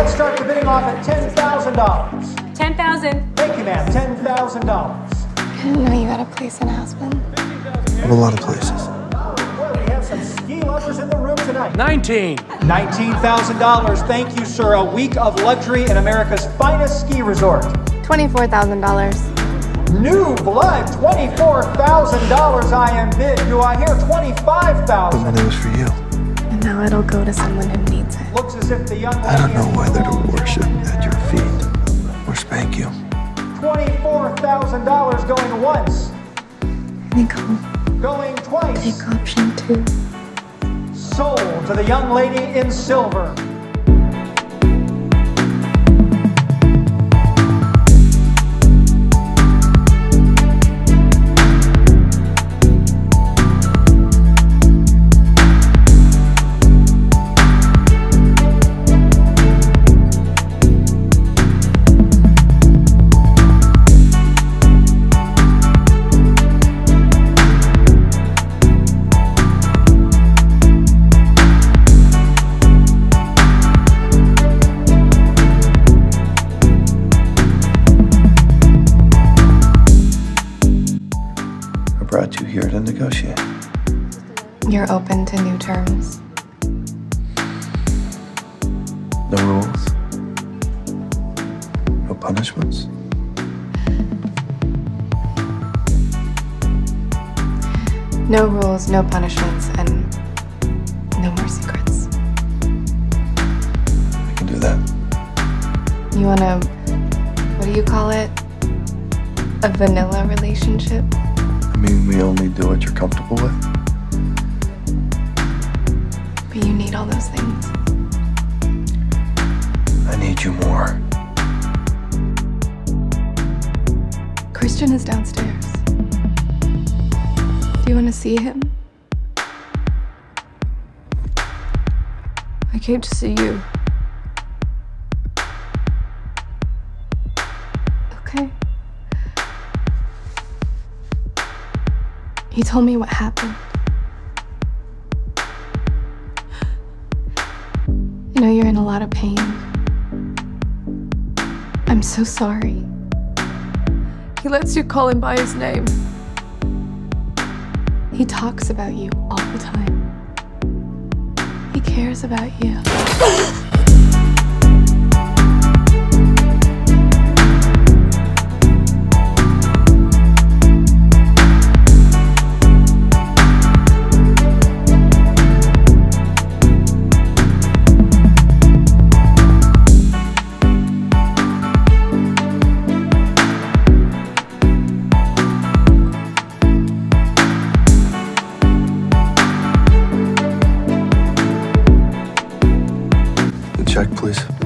Let's start the bidding off at $10,000. $10,000. Thank you, ma'am. $10,000. I didn't know you had a place in Aspen. I have a lot of places. We have some ski lovers in the room tonight. $19,000. Thank you, sir. A week of luxury in America's finest ski resort. $24,000. New blood, $24,000 I am bid. Do I hear $25,000? The money was for you. And now it'll go to someone who needs it. Looks as if the young lady, I don't know whether to worship at your feet or spank you. $24,000 going once. Nico. Going twice. Take option 2. Sold to the young lady in silver. Brought you here to negotiate. You're open to new terms. No rules. No punishments. No rules, no punishments, and no more secrets. I can do that. You want a, what do you call it? A vanilla relationship? I mean, we only do what you're comfortable with. But you need all those things. I need you more. Christian is downstairs. Do you want to see him? I came to see you. Okay. He told me what happened. I know you're in a lot of pain. I'm so sorry. He lets you call him by his name. He talks about you all the time. He cares about you. Check, please.